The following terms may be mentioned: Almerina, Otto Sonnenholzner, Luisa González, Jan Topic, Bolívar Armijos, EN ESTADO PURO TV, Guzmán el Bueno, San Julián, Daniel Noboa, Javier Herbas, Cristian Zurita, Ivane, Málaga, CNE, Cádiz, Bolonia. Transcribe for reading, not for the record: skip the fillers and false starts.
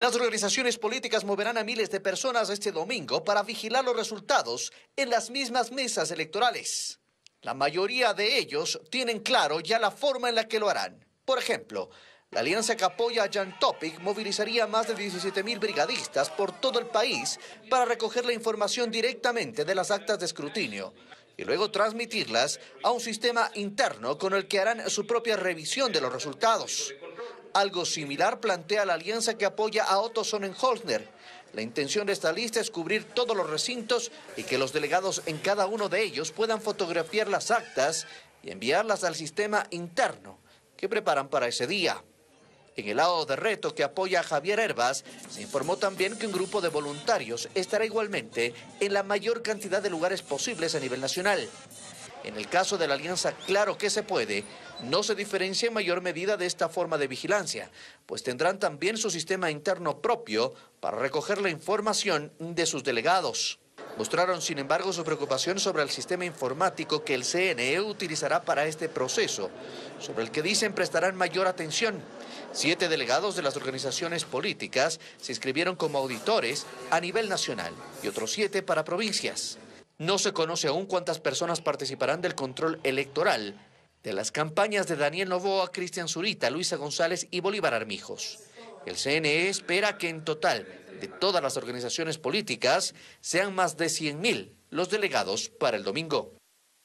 Las organizaciones políticas moverán a miles de personas este domingo para vigilar los resultados en las mismas mesas electorales. La mayoría de ellos tienen claro ya la forma en la que lo harán. Por ejemplo, la alianza que apoya a Jan Topic movilizaría a más de 17.000 brigadistas por todo el país para recoger la información directamente de las actas de escrutinio y luego transmitirlas a un sistema interno con el que harán su propia revisión de los resultados. Algo similar plantea la alianza que apoya a Otto Sonnenholzner. La intención de esta lista es cubrir todos los recintos y que los delegados en cada uno de ellos puedan fotografiar las actas y enviarlas al sistema interno que preparan para ese día. En el lado de Reto, que apoya a Javier Herbas, se informó también que un grupo de voluntarios estará igualmente en la mayor cantidad de lugares posibles a nivel nacional. En el caso de la alianza Claro que se puede, no se diferencia en mayor medida de esta forma de vigilancia, pues tendrán también su sistema interno propio para recoger la información de sus delegados. Mostraron, sin embargo, su preocupación sobre el sistema informático que el CNE utilizará para este proceso, sobre el que dicen prestarán mayor atención. 7 delegados de las organizaciones políticas se inscribieron como auditores a nivel nacional y otros 7 para provincias. No se conoce aún cuántas personas participarán del control electoral de las campañas de Daniel Noboa, Cristian Zurita, Luisa González y Bolívar Armijos. El CNE espera que en total de todas las organizaciones políticas sean más de 100.000 los delegados para el domingo.